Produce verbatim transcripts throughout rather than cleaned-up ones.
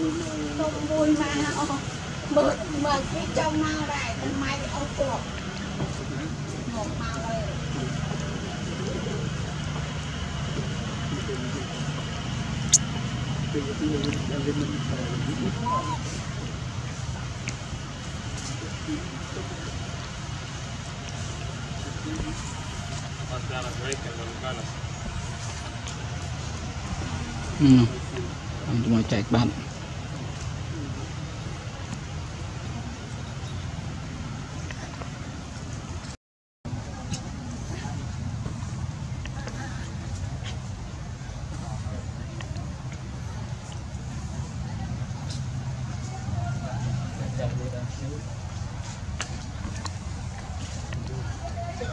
Không vui mà Mực mực cái trong màu này Tân mai thì ốc cuộc Một màu này Hãy subscribe cho kênh Ghiền Mì Gõ Để không bỏ lỡ những video hấp dẫn. Thank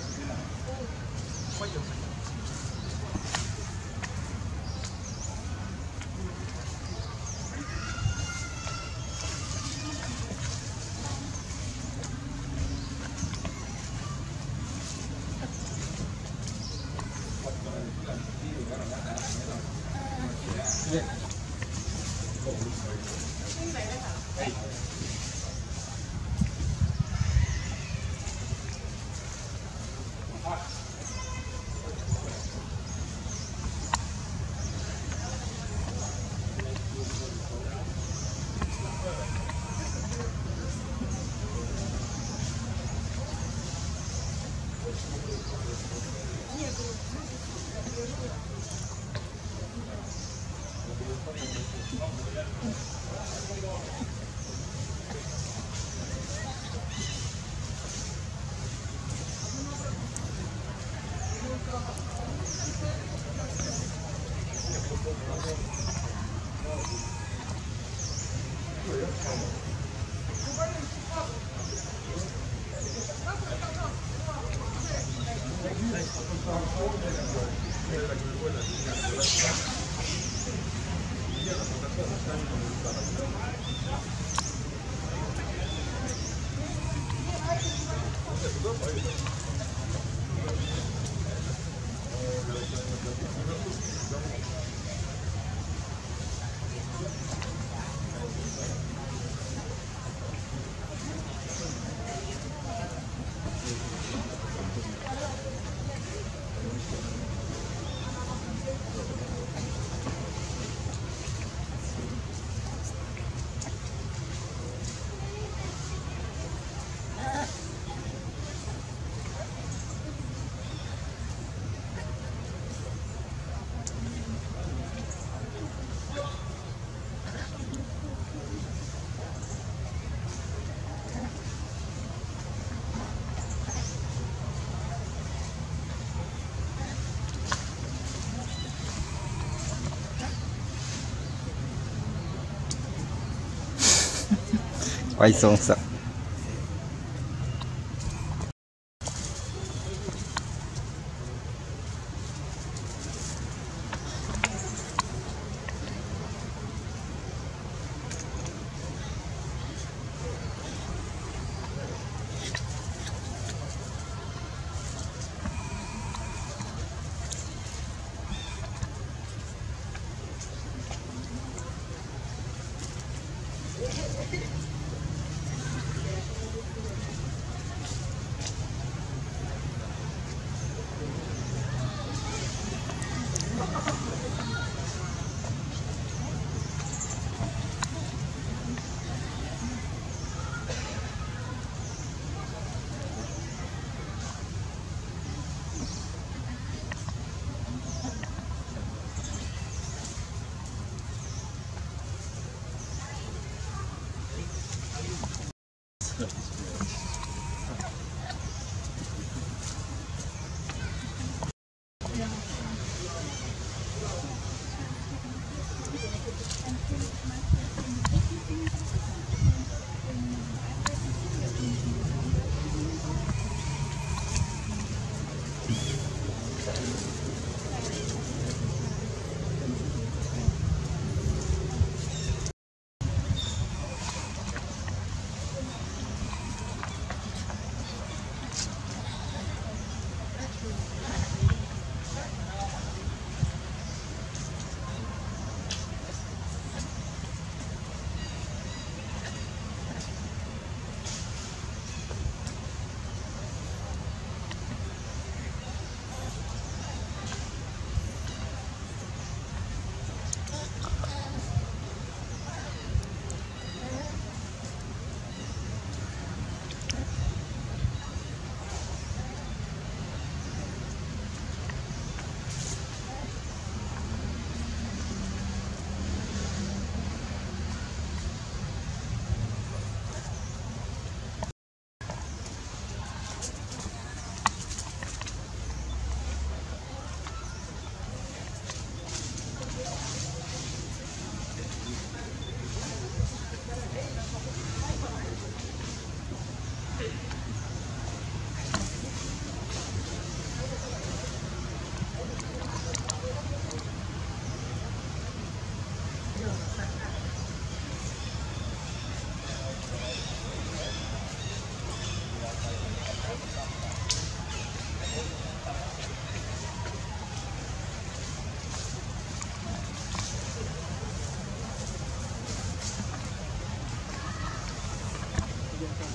you. ワイソンさん。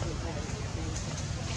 Thank you.